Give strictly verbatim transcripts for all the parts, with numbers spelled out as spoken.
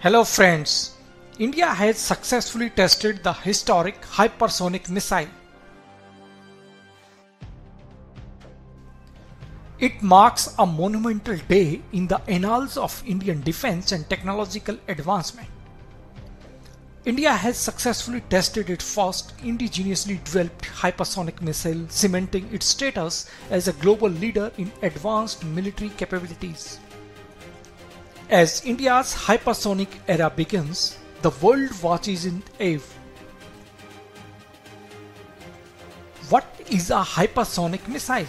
Hello friends, India has successfully tested the historic hypersonic missile. It marks a monumental day in the annals of Indian defense and technological advancement. India has successfully tested its first indigenously developed hypersonic missile, cementing its status as a global leader in advanced military capabilities. As India's hypersonic era begins, the world watches in awe. What is a hypersonic missile?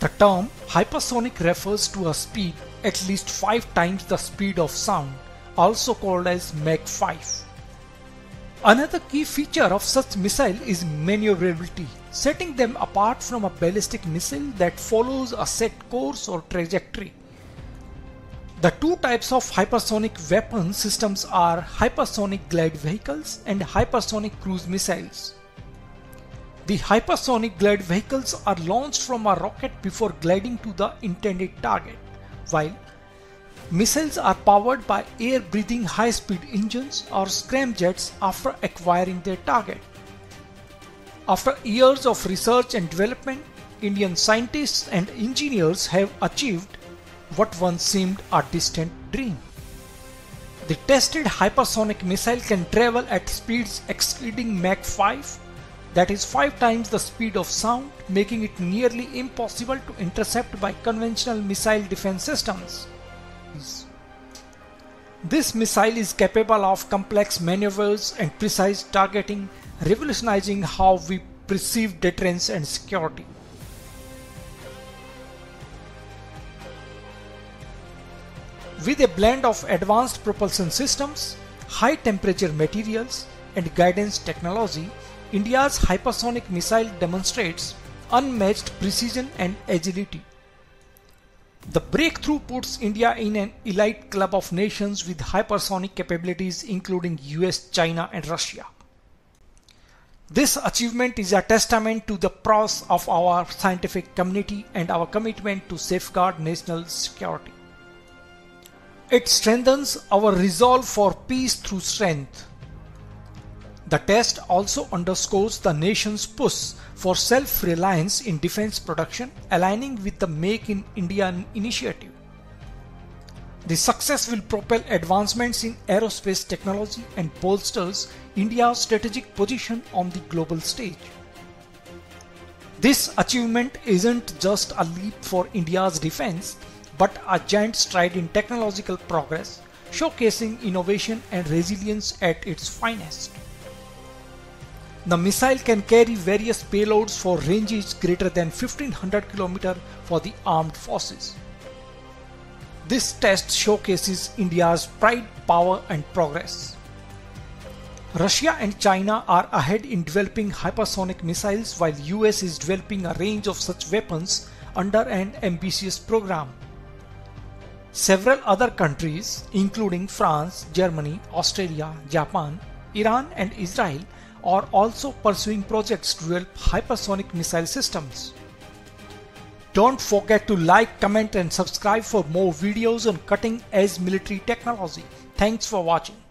The term hypersonic refers to a speed at least five times the speed of sound, also called as Mach five. Another key feature of such missile is maneuverability, setting them apart from a ballistic missile that follows a set course or trajectory. The two types of hypersonic weapon systems are hypersonic glide vehicles and hypersonic cruise missiles. The hypersonic glide vehicles are launched from a rocket before gliding to the intended target, while missiles are powered by air-breathing high-speed engines or scramjets after acquiring their target. After years of research and development, Indian scientists and engineers have achieved what once seemed a distant dream. The tested hypersonic missile can travel at speeds exceeding Mach five, that is five times the speed of sound, making it nearly impossible to intercept by conventional missile defense systems. This missile is capable of complex maneuvers and precise targeting, revolutionizing how we perceive deterrence and security. With a blend of advanced propulsion systems, high temperature materials and guidance technology, India's hypersonic missile demonstrates unmatched precision and agility. The breakthrough puts India in an elite club of nations with hypersonic capabilities including U S, China and Russia. This achievement is a testament to the prowess of our scientific community and our commitment to safeguard national security. It strengthens our resolve for peace through strength. The test also underscores the nation's push for self-reliance in defense production, aligning with the Make in India initiative. The success will propel advancements in aerospace technology and bolsters India's strategic position on the global stage. This achievement isn't just a leap for India's defense, but a giant stride in technological progress, showcasing innovation and resilience at its finest. The missile can carry various payloads for ranges greater than fifteen hundred kilometers for the armed forces. This test showcases India's pride, power and progress. Russia and China are ahead in developing hypersonic missiles, while U S is developing a range of such weapons under an ambitious program. Several other countries, including France, Germany, Australia, Japan, Iran and Israel, are also pursuing projects to develop hypersonic missile systems. Don't forget to like, comment and subscribe for more videos on cutting-edge military technology. Thanks for watching.